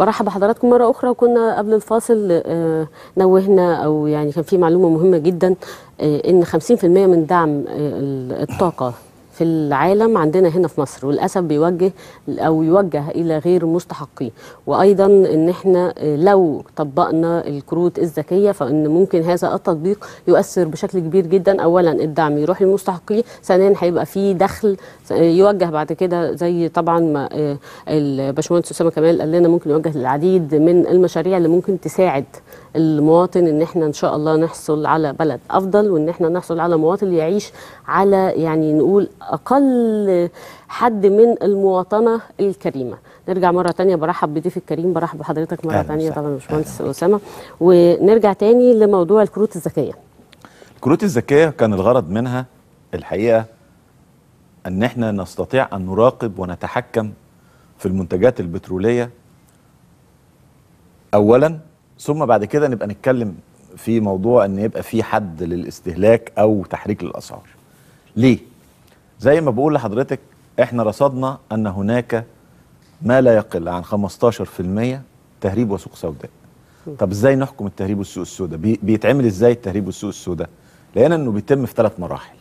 برحب بحضراتكم مرة أخرى. وكنا قبل الفاصل نوهنا أو يعني كان في معلومة مهمة جدا إن 50% من دعم الطاقة في العالم عندنا هنا في مصر، وللأسف بيوجه أو يوجه إلى غير مستحقين. وأيضا إن إحنا لو طبقنا الكروت الذكية فإن ممكن هذا التطبيق يؤثر بشكل كبير جدا. أولا الدعم يروح للمستحقين، ثانيا هيبقى فيه دخل يوجه بعد كده زي طبعا ما الباشمهندس أسامة كمال قال لنا ممكن يوجه للعديد من المشاريع اللي ممكن تساعد المواطن ان احنا ان شاء الله نحصل على بلد افضل، وان احنا نحصل على مواطن يعيش على يعني نقول اقل حد من المواطنه الكريمه. نرجع مره ثانيه، برحب بضيف الكريم، برحب بحضرتك مره ثانيه طبعا يا باشمهندس اسامه. ونرجع ثاني لموضوع الكروت الذكيه. الكروت الذكيه كان الغرض منها الحقيقه ان احنا نستطيع ان نراقب ونتحكم في المنتجات البتروليه اولا، ثم بعد كده نبقى نتكلم في موضوع ان يبقى في حد للاستهلاك او تحريك للاسعار. ليه؟ زي ما بقول لحضرتك احنا رصدنا ان هناك ما لا يقل عن 15% تهريب وسوق سوداء. طب ازاي نحكم التهريب والسوق السوداء؟ بيتعمل ازاي التهريب والسوق السوداء؟ لقينا انه بيتم في 3 مراحل.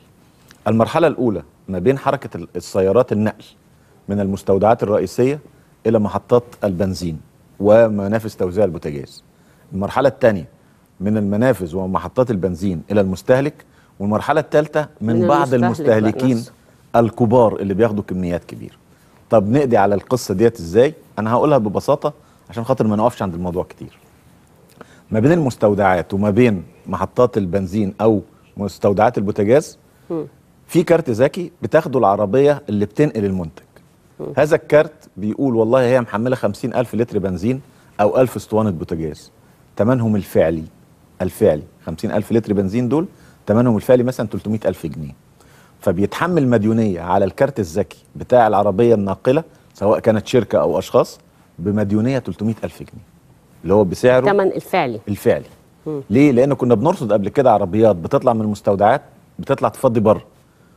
المرحله الاولى ما بين حركه السيارات النقل من المستودعات الرئيسيه الى محطات البنزين ومنافذ توزيع البوتاجاز. المرحلة الثانية من المنافذ ومحطات البنزين إلى المستهلك، والمرحلة الثالثة من بعض المستهلكين الكبار اللي بياخدوا كميات كبيرة. طب نقضي على القصة ديت إزاي؟ أنا هقولها ببساطة عشان خاطر ما نقفش عند الموضوع كتير. ما بين المستودعات وما بين محطات البنزين أو مستودعات البوتاجاز في كارت ذكي بتاخده العربية اللي بتنقل المنتج. هذا الكارت بيقول والله هي محملة 50,000 لتر بنزين أو 1000 اسطوانة بوتاجاز، تمنهم الفعلي 50,000 لتر بنزين دول تمنهم الفعلي مثلا 300,000 جنيه. فبيتحمل مديونية على الكارت الذكي بتاع العربية الناقلة سواء كانت شركة أو أشخاص بمديونية 300,000 جنيه اللي هو بسعره الثمن الفعلي. ليه؟ لأن كنا بنرصد قبل كده عربيات بتطلع من المستودعات بتطلع تفضي بره،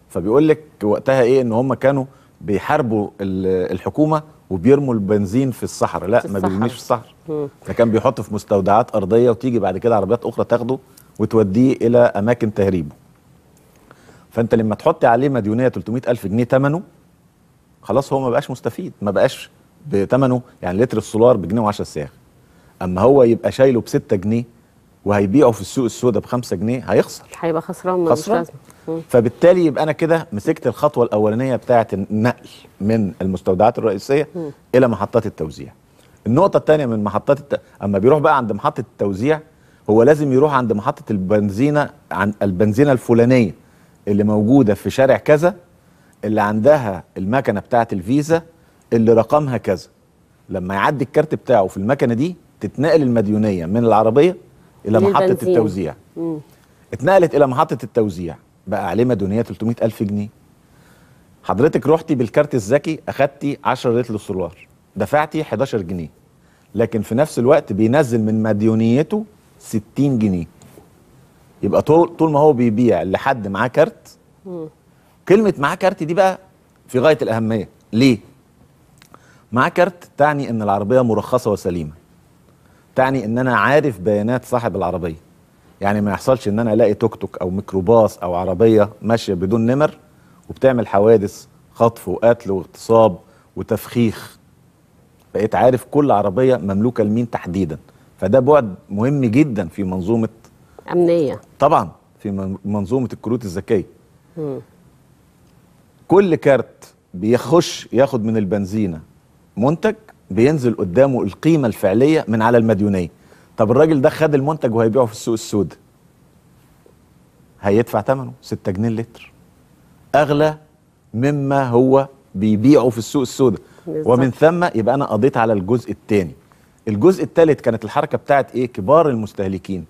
فبيقول لك وقتها إيه إن هم كانوا بيحاربوا الحكومة وبيرموا البنزين في الصحراء. لا، ما بيرميش في الصحراء، ده كان بيحطه في مستودعات أرضية وتيجي بعد كده عربيات أخرى تاخده وتوديه إلى أماكن تهريبه. فأنت لما تحط عليه مديونية 300,000 جنيه تمنه، خلاص هو ما بقاش مستفيد، ما بقاش بتمنه يعني لتر السولار ب1 جنيه و10 ساغ. أما هو يبقى شايله ب6 جنيه وهيبيعه في السوق السوداء ب5 جنيه هيخسر، هيبقى خسران. فبالتالي يبقى انا كده مسكت الخطوه الاولانيه بتاعه النقل من المستودعات الرئيسيه الى محطات التوزيع. النقطه الثانيه من محطات اما بيروح بقى عند محطه التوزيع هو لازم يروح عند محطه البنزينه، عن البنزينه الفلانيه اللي موجوده في شارع كذا، اللي عندها المكنه بتاعه الفيزا اللي رقمها كذا. لما يعدي الكارت بتاعه في المكنه دي تتنقل المديونيه من العربيه الى محطه التوزيع. اتنقلت الى محطه التوزيع بقى عليه مديونية 300,000 جنيه. حضرتك رحتي بالكارت الذكي اخدتي 10 لتر سولار دفعتي 11 جنيه، لكن في نفس الوقت بينزل من مديونيته 60 جنيه. يبقى طول ما هو بيبيع لحد معاه كارت. كلمة معاه كارت دي بقى في غاية الأهمية. ليه؟ معاه كارت تعني ان العربية مرخصة وسليمة، تعني ان انا عارف بيانات صاحب العربية، يعني ما يحصلش ان انا الاقي توك توك او ميكروباص او عربيه ماشيه بدون نمر وبتعمل حوادث خطف وقتل واغتصاب وتفخيخ. بقيت عارف كل عربيه مملوكه لمين تحديدا، فده بعد مهم جدا في منظومه امنيه، طبعا في منظومه الكروت الذكيه. كل كارت بيخش ياخد من البنزينه منتج بينزل قدامه القيمه الفعليه من على المديونيه. طب الراجل ده خد المنتج وهيبيعه في السوق السوداء هيدفع ثمنه 6 جنيه اللتر، اغلى مما هو بيبيعه في السوق السوداء. ومن ثم يبقى انا قضيت على الجزء الثاني. الجزء الثالث كانت الحركه بتاعت ايه؟ كبار المستهلكين،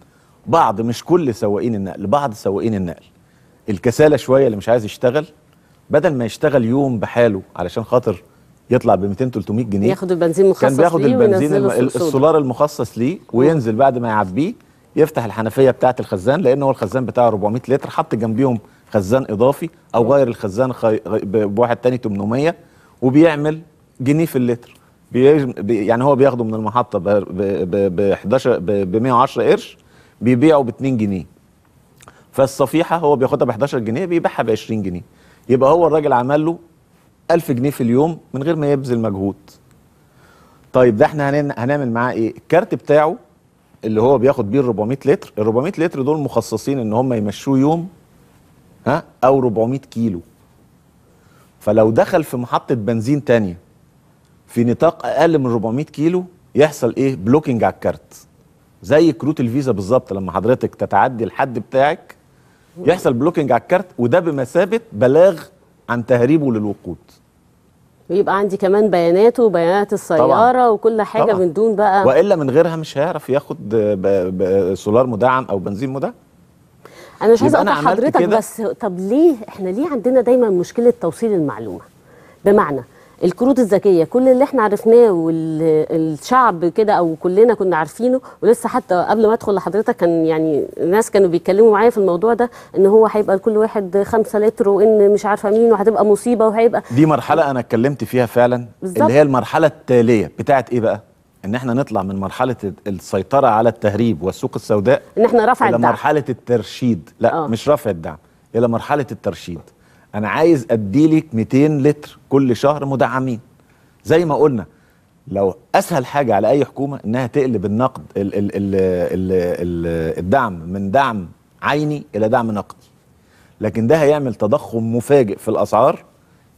بعض مش كل سواقين النقل، بعض سواقين النقل الكساله شويه اللي مش عايز يشتغل، بدل ما يشتغل يوم بحاله علشان خاطر يطلع ب 200 300 جنيه ياخد البنزين مخصص، كان بياخد البنزين السولار المخصص ليه وينزل بعد ما يعبيه يفتح الحنفيه بتاعه الخزان، لان هو الخزان بتاعه 400 لتر حط جنبيهم خزان اضافي او غير الخزان بواحد تاني 800 وبيعمل جنيه في اللتر. يعني هو بياخده من المحطه ب 11 ب 110 قرش بيبيعه ب 2 جنيه. فالصفيحه هو بياخدها ب 11 جنيه بيبيعها ب 20 جنيه. يبقى هو الراجل عمل له 1000 جنيه في اليوم من غير ما يبذل مجهود. طيب ده احنا هنعمل معاه ايه؟ الكارت بتاعه اللي هو بياخد بيه ال 400 لتر، ال 400 لتر دول مخصصين ان هم يمشوه يوم او 400 كيلو. فلو دخل في محطه بنزين ثانيه في نطاق اقل من 400 كيلو يحصل ايه؟ بلوكينج على الكارت. زي كروت الفيزا بالظبط، لما حضرتك تتعدي الحد بتاعك يحصل بلوكينج على الكارت، وده بمثابه بلاغ عن تهريبه للوقود. ويبقى عندي كمان بياناته وبيانات السياره طبعًا. وكل حاجه طبعًا. من دون بقى، والا من غيرها مش هيعرف ياخد سولار مدعم او بنزين مدعم. انا مش عايزه اقطع حضرتك كده. بس طب ليه احنا ليه عندنا دايما مشكله توصيل المعلومه؟ بمعنى الكروت الذكيه كل اللي احنا عرفناه والشعب كده او كلنا كنا عارفينه، ولسه حتى قبل ما ادخل لحضرتك كان يعني الناس كانوا بيتكلموا معايا في الموضوع ده ان هو هيبقى لكل واحد 5 لتر وان مش عارفه مين وهتبقى مصيبه وهيبقى دي مرحله انا اتكلمت فيها فعلا بالزبط. اللي هي المرحله التاليه بتاعه ايه بقى؟ ان احنا نطلع من مرحله السيطره على التهريب والسوق السوداء ان احنا رفع الدعم الى مرحله الترشيد. لا مش رفع الدعم، الى مرحله الترشيد. انا عايز اديلك 200 لتر كل شهر مدعمين. زي ما قلنا لو اسهل حاجه على اي حكومه انها تقلب النقد الدعم من دعم عيني الى دعم نقدي، لكن ده هيعمل تضخم مفاجئ في الاسعار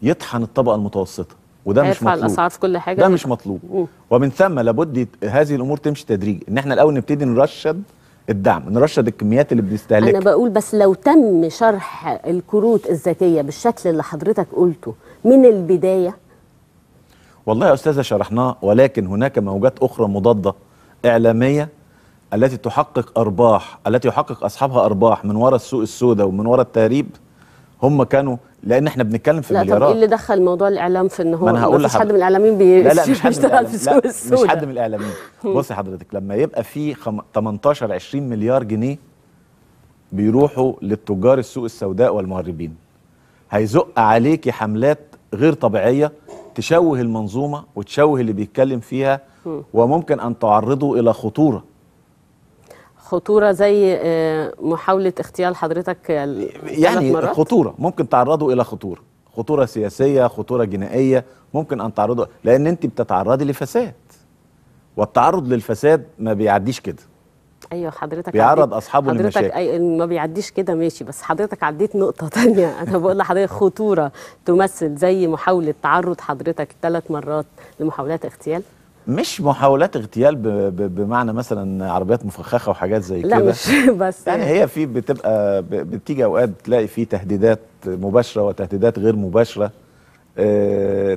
يطحن الطبقه المتوسطه، وده مش مطلوب. هيرفع الاسعار في كل حاجه، ده مش مطلوب. ومن ثم لابد هذه الامور تمشي تدريجي، ان احنا الاول نبتدي نرشد الدعم، نرشد الكميات اللي بنستهلكها. انا بقول بس لو تم شرح الكروت الذكيه بالشكل اللي حضرتك قلته من البدايه. والله يا استاذه شرحناه، ولكن هناك موجات اخرى مضاده اعلاميه التي تحقق ارباح، التي يحقق اصحابها ارباح من وراء السوق السوداء ومن وراء التهريب. هم كانوا، لان احنا بنتكلم في مليارات. لا طب ايه اللي دخل موضوع الاعلام في ان هو مفيش حد من الاعلاميين بيشتغل في السوق السوداء؟ مش حد من الاعلاميين. بصي حضرتك لما يبقى في 18-20 مليار جنيه بيروحوا للتجار السوق السوداء والمهربين، هيزق عليكي حملات غير طبيعيه تشوه المنظومه وتشوه اللي بيتكلم فيها، وممكن ان تعرضه الى خطوره. خطورة زي محاولة اغتيال حضرتك يعني مرات؟ خطورة ممكن تعرضه إلى خطورة، خطورة سياسية، خطورة جنائية، ممكن أن تعرضه، لأن أنت بتتعرضي لفساد، والتعرض للفساد ما بيعديش كده. أيوه حضرتك بيعرض أصحابه للمشاكل. حضرتك ما بيعديش كده ماشي، بس حضرتك عديت نقطة تانية. أنا بقول لحضرتك خطورة تمثل زي محاولة تعرض حضرتك 3 مرات لمحاولات اغتيال. مش محاولات اغتيال بمعنى مثلا عربيات مفخخه وحاجات زي كده، لا مش بس يعني هي في بتبقى بتيجي اوقات تلاقي في تهديدات مباشره وتهديدات غير مباشره،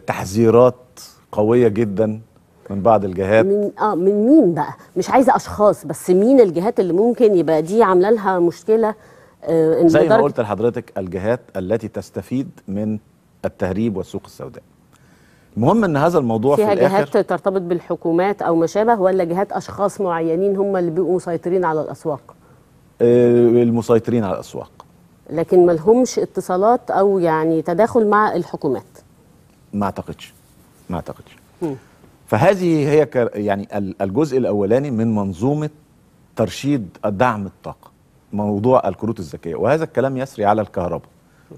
تحذيرات قويه جدا من بعض الجهات. من مين بقى؟ مش عايزه اشخاص بس، مين الجهات اللي ممكن يبقى دي عامله لها مشكله؟ زي ما قلت لحضرتك الجهات التي تستفيد من التهريب والسوق السوداء. المهم ان هذا الموضوع في الاخر فيها جهات ترتبط بالحكومات او ما شابه، ولا جهات اشخاص معينين هم اللي بيبقوا مسيطرين على الاسواق؟ المسيطرين على الاسواق، لكن ما لهمش اتصالات او يعني تداخل مع الحكومات. ما اعتقدش، ما اعتقدش. فهذه هي يعني الجزء الاولاني من منظومه ترشيد دعم الطاقه، موضوع الكروت الذكيه. وهذا الكلام يسري على الكهرباء.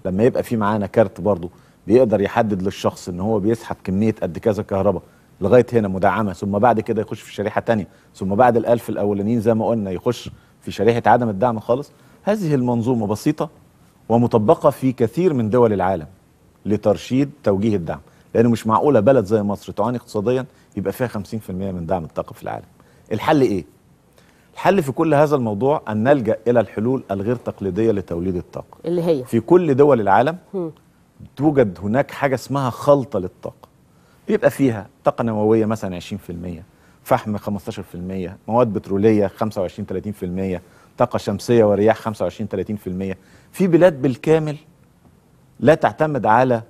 لما يبقى في معانا كارت برضه بيقدر يحدد للشخص ان هو بيسحب كميه قد كذا كهرباء لغايه هنا مدعمه، ثم بعد كده يخش في شريحه ثانيه، ثم بعد ال1000 الاولانيين زي ما قلنا يخش في شريحه عدم الدعم خالص. هذه المنظومه بسيطه ومطبقه في كثير من دول العالم لترشيد توجيه الدعم، لانه مش معقوله بلد زي مصر تعاني اقتصاديا يبقى فيها 50% من دعم الطاقه في العالم. الحل ايه؟ الحل في كل هذا الموضوع ان نلجا الى الحلول الغير تقليديه لتوليد الطاقه، اللي هي في كل دول العالم توجد هناك حاجة اسمها خلطة للطاقة، بيبقى فيها طاقة نووية مثلا 20%، فحم 15%، مواد بترولية 25-30%، طاقة شمسية ورياح 25-30%. في بلاد بالكامل لا تعتمد على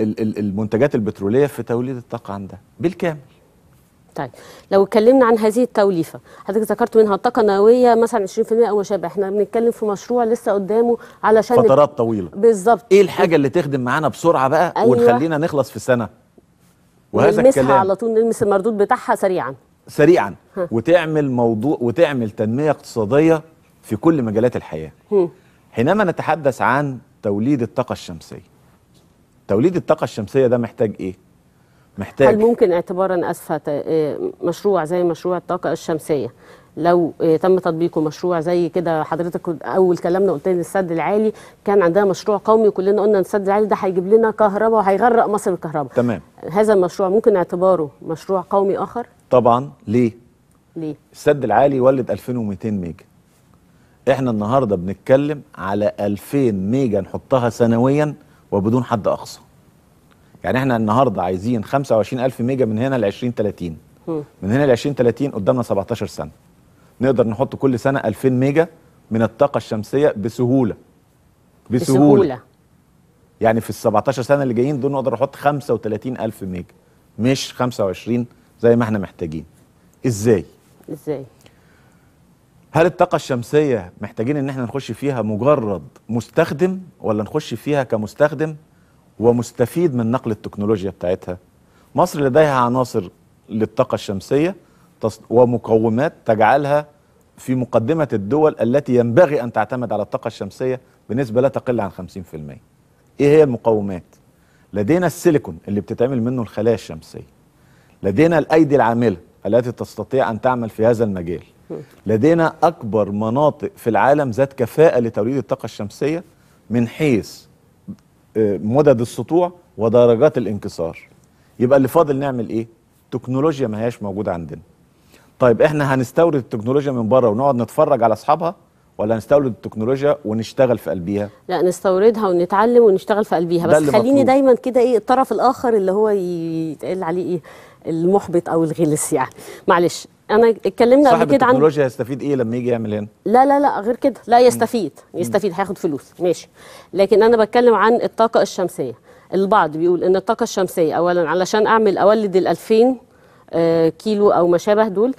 المنتجات البترولية في توليد الطاقة عندها بالكامل. طيب لو اتكلمنا عن هذه التوليفه، حضرتك ذكرت منها الطاقه النوويه مثلا 20% او ما شابه، احنا بنتكلم في مشروع لسه قدامه علشان فترات طويله بالظبط. ايه الحاجه اللي تخدم معانا بسرعه بقى؟ أيوة. ونخلينا نخلص في سنه وهذا الكلام على طول نلمس المردود بتاعها سريعا وتعمل موضوع وتعمل تنمية اقتصادية في كل مجالات الحياة. حينما نتحدث عن توليد الطاقة الشمسية، توليد الطاقة الشمسية ده محتاج إيه؟ محتاج، هل ممكن اعتبارا أسفة مشروع زي مشروع الطاقة الشمسية لو تم تطبيقه، مشروع زي كده حضرتك اول كلامنا قلت لي السد العالي كان عندها مشروع قومي وكلنا قلنا السد العالي ده هيجيب لنا كهرباء وهيغرق مصر بالكهرباء، تمام. هذا المشروع ممكن اعتباره مشروع قومي اخر؟ طبعا. ليه؟ السد العالي يولد 2200 ميجا، احنا النهارده بنتكلم على 2000 ميجا نحطها سنويا وبدون حد اقصى. يعني احنا النهارده عايزين 25000 ميجا من هنا ل 2030، من هنا ل 2030 قدامنا 17 سنه نقدر نحط كل سنه 2000 ميجا من الطاقه الشمسيه بسهوله. يعني في ال 17 سنه اللي جايين دول نقدر نحط 35000 ميجا مش 25 زي ما احنا محتاجين. ازاي؟ هل الطاقه الشمسيه محتاجين ان احنا نخش فيها مجرد مستخدم، ولا نخش فيها كمستخدم ومستفيد من نقل التكنولوجيا بتاعتها؟ مصر لديها عناصر للطاقة الشمسية ومقومات تجعلها في مقدمة الدول التي ينبغي أن تعتمد على الطاقة الشمسية بنسبة لا تقل عن 50%. إيه هي المقومات؟ لدينا السيليكون اللي بتتعمل منه الخلايا الشمسية، لدينا الأيدي العاملة التي تستطيع أن تعمل في هذا المجال، لدينا أكبر مناطق في العالم ذات كفاءة لتوليد الطاقة الشمسية من حيث مدد السطوع ودرجات الانكسار. يبقى اللي فاضل نعمل ايه؟ تكنولوجيا ما هياش موجوده عندنا. طيب احنا هنستورد التكنولوجيا من بره ونقعد نتفرج على اصحابها، ولا هنستورد التكنولوجيا ونشتغل في قلبيها؟ لا، نستوردها ونتعلم ونشتغل في قلبيها. بس خليني دايما كده ايه الطرف الاخر اللي هو يتقال عليه ايه المحبط او الغلس. يعني معلش انا اتكلمنا قبل كده عن صاحب التكنولوجيا هيستفيد ايه لما يجي يعمل هنا؟ لا غير كده، لا يستفيد هياخد فلوس ماشي، لكن انا بتكلم عن الطاقه الشمسيه. البعض بيقول ان الطاقه الشمسيه اولا علشان اولد ال 2000 كيلو او ما شابه دول،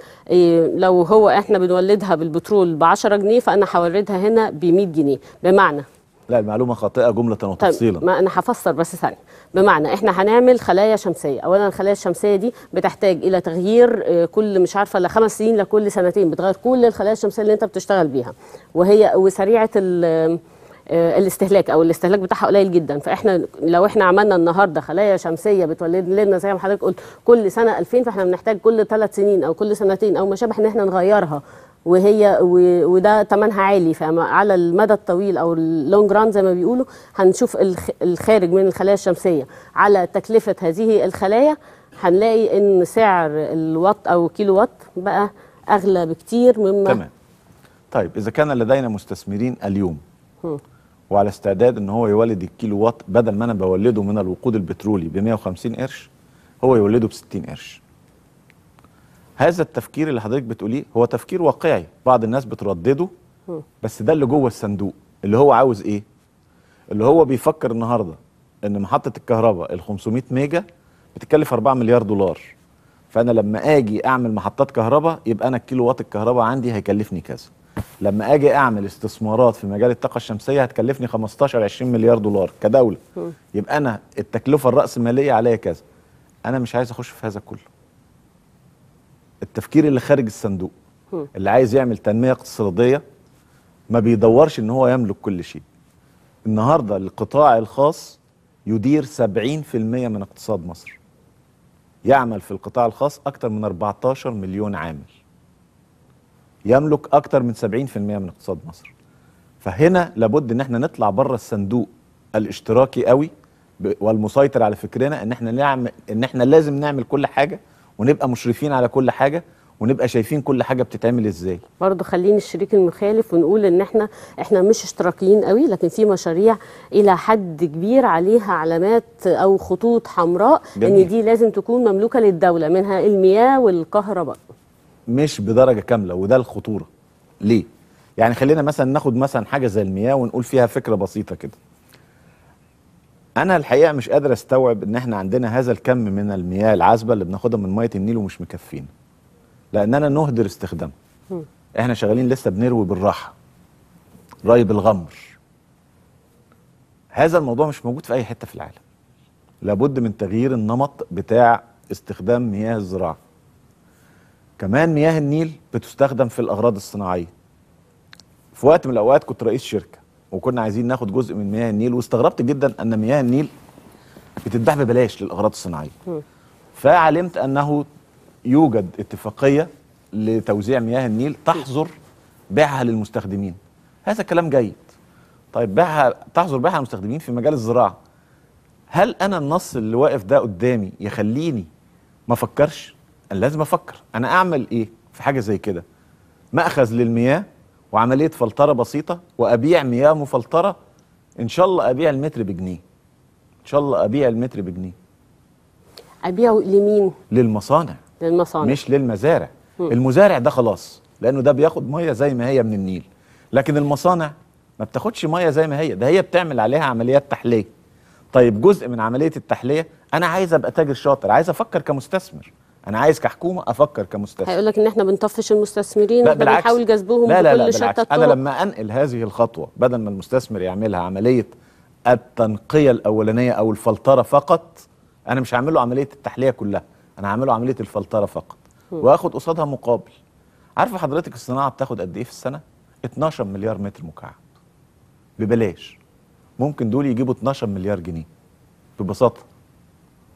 لو هو احنا بنولدها بالبترول ب 10 جنيه فانا هولدها هنا ب 100 جنيه. بمعنى لا، المعلومة خاطئة جملة وتفصيلا. ما أنا هفسر بس ثانية. بمعنى إحنا هنعمل خلايا شمسية، أولا الخلايا الشمسية دي بتحتاج إلى تغيير كل مش عارفة إلا 5 سنين لكل سنتين، بتغير كل الخلايا الشمسية اللي أنت بتشتغل بيها، وهي وسريعة الاستهلاك أو الاستهلاك بتاعها قليل جدا. فإحنا لو إحنا عملنا النهاردة خلايا شمسية بتولد لنا زي ما حضرتك قلت كل سنة 2000، فإحنا بنحتاج كل 3 سنين أو كل سنتين أو ما شابه إن إحنا نغيرها، وهي وده ثمنها عالي. فعلى المدى الطويل او اللونج ران زي ما بيقولوا هنشوف الخارج من الخلايا الشمسيه على تكلفه هذه الخلايا، هنلاقي ان سعر الوات او كيلو وات بقى اغلى بكتير مما تمام. طيب اذا كان لدينا مستثمرين اليوم وعلى استعداد ان هو يولد الكيلو وات بدل ما انا بولده من الوقود البترولي ب 150 قرش هو يولده ب 60 قرش. هذا التفكير اللي حضرتك بتقوليه هو تفكير واقعي، بعض الناس بتردده، بس ده اللي جوه الصندوق. اللي هو عاوز ايه؟ اللي هو بيفكر النهارده ان محطه الكهرباء ال 500 ميجا بتكلف 4 مليار دولار، فانا لما اجي اعمل محطات كهرباء يبقى انا الكيلو وات الكهرباء عندي هيكلفني كذا، لما اجي اعمل استثمارات في مجال الطاقه الشمسيه هتكلفني 15-20 مليار دولار كدوله، يبقى انا التكلفه الراسماليه عليا كذا. انا مش عايز اخش في هذا كله. التفكير اللي خارج الصندوق اللي عايز يعمل تنمية اقتصادية ما بيدورش ان هو يملك كل شيء. النهاردة القطاع الخاص يدير 70% من اقتصاد مصر، يعمل في القطاع الخاص اكتر من 14 مليون عامل، يملك اكتر من 70% من اقتصاد مصر. فهنا لابد ان احنا نطلع بره الصندوق الاشتراكي قوي والمسيطر على فكرنا ان احنا لازم نعمل كل حاجة ونبقى مشرفين على كل حاجة ونبقى شايفين كل حاجة بتتعمل ازاي. برضه خليني الشريك المخالف ونقول ان احنا مش اشتراكيين قوي، لكن في مشاريع الى حد كبير عليها علامات او خطوط حمراء ان دي لازم تكون مملوكة للدولة، منها المياه والكهرباء. مش بدرجة كاملة، وده الخطورة. ليه؟ يعني خلينا مثلا ناخد مثلا حاجة زي المياه ونقول فيها فكرة بسيطة كده. أنا الحقيقة مش قادر أستوعب إن إحنا عندنا هذا الكم من المياه العذبة اللي بناخدها من مية النيل ومش مكفينا، لأننا نهدر استخدامها. إحنا شغالين لسه بنروي بالراحة، ري بالغمر. هذا الموضوع مش موجود في أي حتة في العالم. لابد من تغيير النمط بتاع استخدام مياه الزراعة. كمان مياه النيل بتستخدم في الأغراض الصناعية. في وقت من الأوقات كنت رئيس شركة وكنا عايزين ناخد جزء من مياه النيل، واستغربت جدا أن مياه النيل بتتباع ببلاش للأغراض الصناعية. فعلمت أنه يوجد اتفاقية لتوزيع مياه النيل تحظر بيعها للمستخدمين. هذا كلام جيد. طيب بيعها، تحظر بيعها للمستخدمين في مجال الزراعة. هل أنا النص اللي واقف ده قدامي يخليني ما أفكرش؟ أنا لازم أفكر، أنا أعمل إيه في حاجة زي كده؟ مأخذ للمياه وعملية فلترة بسيطة، وأبيع مياه مفلترة. إن شاء الله أبيع المتر بجنيه. إن شاء الله أبيع المتر بجنيه. أبيعه لمين؟ للمصانع. للمصانع مش للمزارع. المزارع ده خلاص، لأنه ده بياخد مياه زي ما هي من النيل. لكن المصانع ما بتاخدش مياه زي ما هي، ده هي بتعمل عليها عمليات تحلية. طيب جزء من عملية التحلية، أنا عايز أبقى تاجر شاطر، عايز أفكر كمستثمر، أنا عايز كحكومة أفكر كمستثمر. هيقول لك إن إحنا بنطفش المستثمرين، لا بالعكس، بنحاول جذبهم بكل شتى الطرق. أنا لما أنقل هذه الخطوة، بدل ما المستثمر يعملها عملية التنقية الأولانية أو الفلترة فقط، أنا مش هعمل له عملية التحلية كلها، أنا هعمل له عملية الفلترة فقط، وآخد قصادها مقابل. عارفة حضرتك الصناعة بتاخد قد إيه في السنة؟ 12 مليار متر مكعب ببلاش. ممكن دول يجيبوا 12 مليار جنيه ببساطة،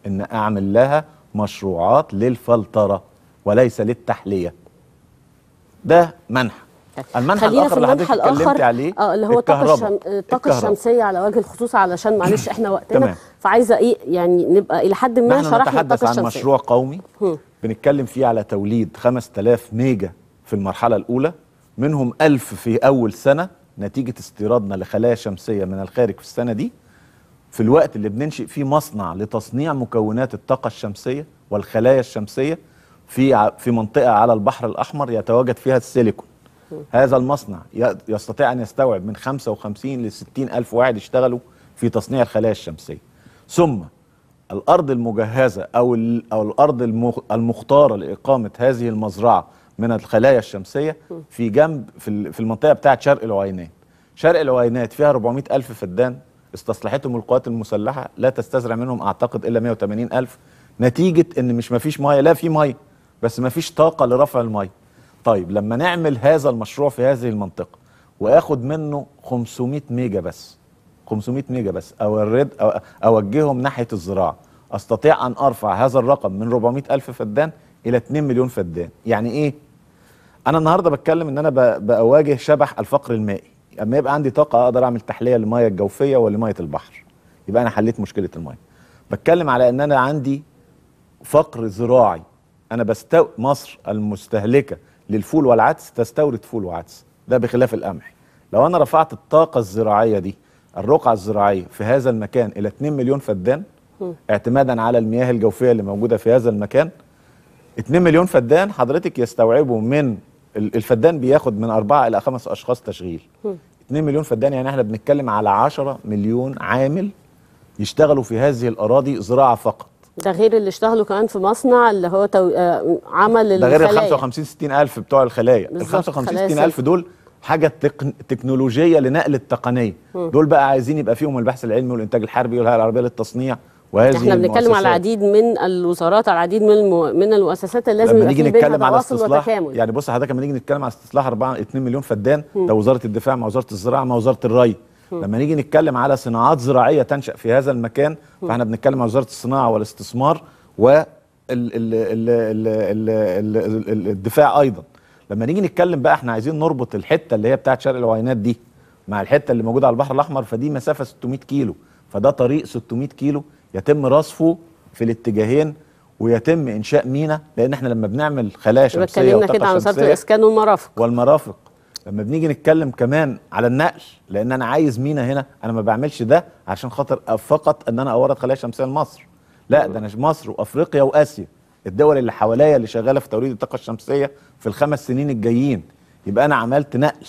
إن أعمل لها مشروعات للفلترة وليس للتحلية. ده منحى. المنحى الآخر اللي حضرتك اتكلمت عليه اللي هو الطاقة الشمسية على وجه الخصوص، علشان معلش إحنا وقتنا تمام. فعايزة إيه يعني نبقى إلى حد ما شرحنا الطاقة الشمسية. نتحدث عن مشروع قومي بنتكلم فيه على توليد 5000 ميجا في المرحلة الأولى، منهم 1000 في أول سنة نتيجة استيرادنا لخلايا شمسية من الخارج في السنة دي، في الوقت اللي بننشئ فيه مصنع لتصنيع مكونات الطاقة الشمسية والخلايا الشمسية في منطقة على البحر الأحمر يتواجد فيها السيليكون. هذا المصنع يستطيع أن يستوعب من 55 ل 60 ألف واحد يشتغلوا في تصنيع الخلايا الشمسية. ثم الأرض المجهزة أو الأرض المختارة لإقامة هذه المزرعة من الخلايا الشمسية في جنب في المنطقة بتاعة شرق الوينات. شرق الوينات فيها 400 ألف فدان استصلحتهم القوات المسلحة، لا تستزرع منهم أعتقد إلا 180 ألف، نتيجة إن مش مفيش مية، لا في مية بس مفيش طاقة لرفع المية. طيب لما نعمل هذا المشروع في هذه المنطقة وآخد منه 500 ميجا بس، 500 ميجا بس أوجههم ناحية الزراعة، أستطيع أن أرفع هذا الرقم من 400 ألف فدان إلى 2 مليون فدان. يعني إيه؟ أنا النهارده بتكلم إن أنا بواجه شبح الفقر المائي، أما يبقى عندي طاقة أقدر أعمل تحلية للمية الجوفية ولمية البحر، يبقى أنا حليت مشكلة المية. بتكلم على إن أنا عندي فقر زراعي، أنا مصر المستهلكة للفول والعدس تستورد فول وعدس، ده بخلاف القمح. لو أنا رفعت الطاقة الزراعية دي، الرقعة الزراعية في هذا المكان إلى 2 مليون فدان اعتمادا على المياه الجوفية اللي موجودة في هذا المكان، 2 مليون فدان حضرتك يستوعبوا من الفدان بياخد من 4 إلى 5 أشخاص تشغيل. 2 مليون فدان يعني احنا بنتكلم على 10 مليون عامل يشتغلوا في هذه الأراضي زراعة فقط. ده غير اللي اشتغلوا كمان في مصنع اللي هو عمل الخلايا. ده غير ال 55-60 ألف بتوع الخلايا. ال 55-60 ألف دول حاجة تكنولوجية لنقل التقنية. دول بقى عايزين يبقى فيهم البحث العلمي والإنتاج الحربي والهيئة العربية للتصنيع. احنا بنتكلم على العديد من الوزارات، على العديد من المؤسسات اللي لازم يبقى في بينها تواصل وتكامل. يعني بص حضرتك لما نيجي نتكلم على استصلاح 2 مليون فدان، ده وزارة الدفاع مع وزارة الزراعة مع وزارة الري. لما نيجي نتكلم على صناعات زراعية تنشأ في هذا المكان، فاحنا بنتكلم على وزارة الصناعة والاستثمار والدفاع أيضا. لما نيجي نتكلم بقى احنا عايزين نربط الحتة اللي هي بتاعت شرق الوينات دي مع الحتة اللي موجودة على البحر الأحمر، فدي مسافة 600 كيلو، فده طريق 600 كيلو يتم رصفه في الاتجاهين ويتم انشاء مينا، لان احنا لما بنعمل خلايا شمسيه وطاقه شمسيه كده عن وزاره الاسكان والمرافق لما بنيجي نتكلم كمان على النقل، لان انا عايز مينا هنا، انا ما بعملش ده عشان خاطر فقط ان انا اورد خلايا شمسيه لمصر، لا ده انا مصر وافريقيا واسيا، الدول اللي حواليا اللي شغاله في توريد الطاقه الشمسيه في ال5 سنين الجايين، يبقى انا عملت نقل.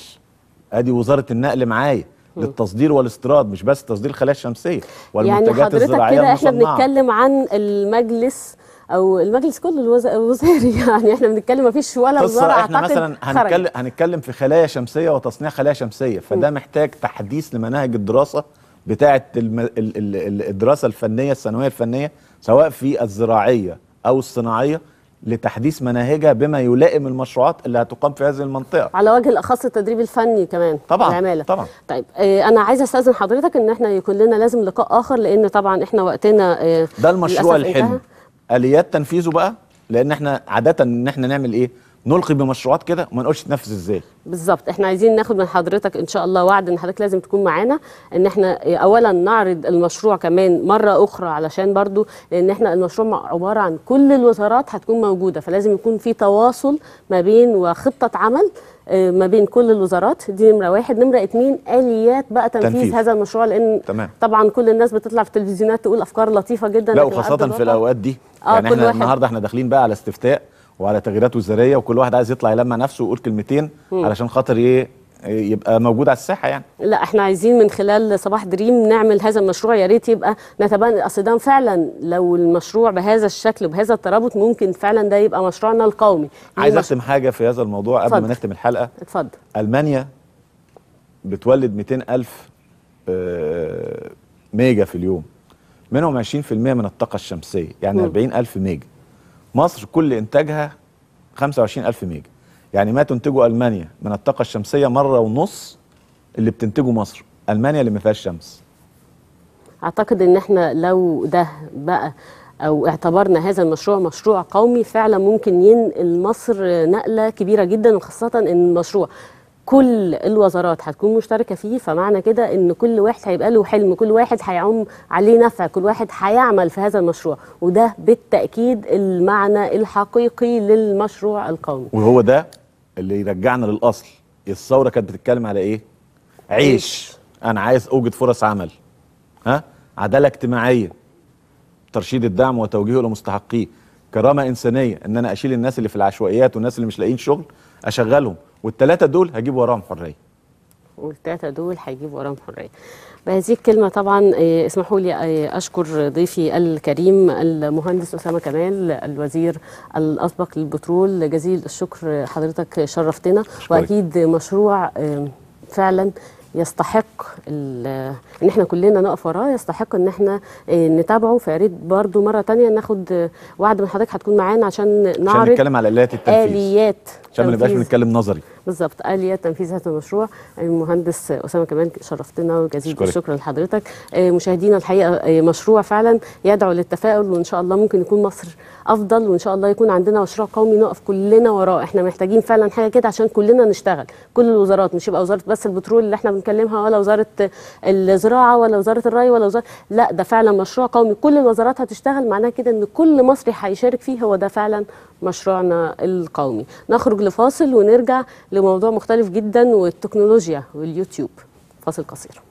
ادي وزاره النقل معايا للتصدير والاستيراد، مش بس تصدير الخلايا الشمسيه والمنتجات الزراعيه. يعني حضرتك كده احنا بنتكلم عن المجلس، او المجلس كله وزاري، يعني احنا بنتكلم ما فيش ولا وزاره اعتقد. احنا مثلا هنتكلم في خلايا شمسيه وتصنيع خلايا شمسيه، فده محتاج تحديث لمناهج الدراسه بتاعه الدراسه الفنيه الثانويه الفنيه، سواء في الزراعيه أو الصناعية لتحديث مناهجها بما يلائم المشروعات اللي هتقام في هذه المنطقه، على وجه الاخص التدريب الفني كمان والعماله. طبعا طيب انا عايزه استاذن حضرتك ان احنا يكون لنا لازم لقاء اخر، لان طبعا احنا وقتنا ده المشروع الحلم اليات تنفيذه بقى، لان احنا عاده ان احنا نعمل ايه، نلقي بمشروعات كده وما نقولش تنفذ ازاي بالظبط. احنا عايزين ناخد من حضرتك ان شاء الله وعد ان حضرتك لازم تكون معانا، ان احنا اولا نعرض المشروع كمان مره اخرى، علشان برضو لان احنا المشروع عباره عن كل الوزارات هتكون موجوده، فلازم يكون في تواصل ما بين وخطه عمل ما بين كل الوزارات. دي نمره واحد. نمره اتنين، اليات بقى تنفيذ هذا المشروع، لان تمام. طبعا كل الناس بتطلع في التلفزيونات تقول افكار لطيفه جدا، لا وخاصه في الاوقات دي يعني احنا واحد. النهارده احنا داخلين بقى على استفتاء وعلى تغييرات وزاريه، وكل واحد عايز يطلع يلمع نفسه ويقول كلمتين علشان خاطر ايه يبقى موجود على الساحه يعني. لا احنا عايزين من خلال صباح دريم نعمل هذا المشروع، يا ريت يبقى نتبنى، اصل ده فعلا لو المشروع بهذا الشكل وبهذا الترابط ممكن فعلا ده يبقى مشروعنا القومي. عايز اختم حاجه في هذا الموضوع قبل ما نختم الحلقه. اتفضل. المانيا بتولد 200,000 ميجا في اليوم، منهم 20% من الطاقه الشمسيه، يعني 40,000 ميجا. مصر كل إنتاجها 25,000 ميجا، يعني ما تنتجه ألمانيا من الطاقة الشمسية 1.5 اللي بتنتجه مصر. ألمانيا اللي ما فيهاش شمس. أعتقد إن إحنا لو ده بقى أو اعتبرنا هذا المشروع مشروع قومي فعلا ممكن ينقل مصر نقلة كبيرة جدا، وخاصة إن المشروع كل الوزارات هتكون مشتركه فيه، فمعنى كده ان كل واحد هيبقى له حلم، كل واحد هيعوم عليه نفع، كل واحد هيعمل في هذا المشروع، وده بالتاكيد المعنى الحقيقي للمشروع القومي. وهو ده اللي يرجعنا للاصل. الثوره كانت بتتكلم على ايه؟ عيش، انا عايز اوجد فرص عمل، عداله اجتماعيه، ترشيد الدعم وتوجيهه لمستحقيه، كرامه انسانيه، ان انا اشيل الناس اللي في العشوائيات والناس اللي مش لاقيين شغل اشغلهم، والثلاثة دول هجيب وراهم حرية. والثلاثة دول هيجيب وراهم حرية. بهذه الكلمة طبعا اسمحوا لي أشكر ضيفي الكريم المهندس أسامة كمال، الوزير الأسبق للبترول. جزيل الشكر حضرتك، شرفتنا. وأكيد مشروع فعلا يستحق ان احنا كلنا نقف وراه، يستحق ان احنا نتابعه. فيا ريت برضه مره ثانيه ناخد وعد من حضرتك هتكون معانا عشان نعرض، عشان نتكلم على اليات التنفيذ، اليات عشان ما نبقاش بنتكلم نظري. بالظبط، اليات تنفيذ هذا المشروع. المهندس أسامة كمال، شرفتنا وجزيل الشكر لحضرتك. مشاهدينا، الحقيقه مشروع فعلا يدعو للتفاؤل، وان شاء الله ممكن يكون مصر افضل، وان شاء الله يكون عندنا مشروع قومي نقف كلنا وراه. احنا محتاجين فعلا حاجه كده عشان كلنا نشتغل، كل الوزارات، مش يبقى وزاره بس البترول اللي احنا بنكلمها، ولا وزاره الزراعه، ولا وزاره الري، ولا وزاره، لا ده فعلا مشروع قومي كل الوزارات هتشتغل، معناه كده ان كل مصري هيشارك فيه. هو ده فعلا مشروعنا القومي. نخرج لفاصل ونرجع لموضوع مختلف جدا، والتكنولوجيا واليوتيوب. فاصل قصير.